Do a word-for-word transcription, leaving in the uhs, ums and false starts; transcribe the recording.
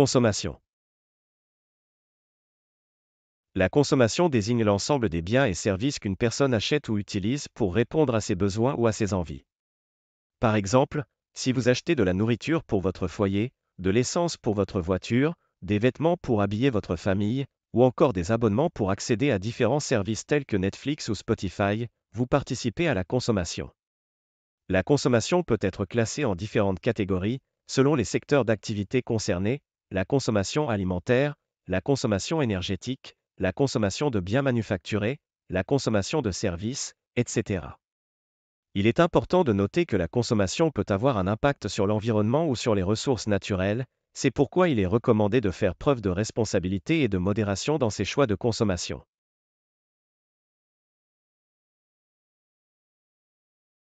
Consommation. La consommation désigne l'ensemble des biens et services qu'une personne achète ou utilise pour répondre à ses besoins ou à ses envies. Par exemple, si vous achetez de la nourriture pour votre foyer, de l'essence pour votre voiture, des vêtements pour habiller votre famille, ou encore des abonnements pour accéder à différents services tels que Netflix ou Spotify, vous participez à la consommation. La consommation peut être classée en différentes catégories, selon les secteurs d'activité concernés, la consommation alimentaire, la consommation énergétique, la consommation de biens manufacturés, la consommation de services, et cetera. Il est important de noter que la consommation peut avoir un impact sur l'environnement ou sur les ressources naturelles, c'est pourquoi il est recommandé de faire preuve de responsabilité et de modération dans ses choix de consommation.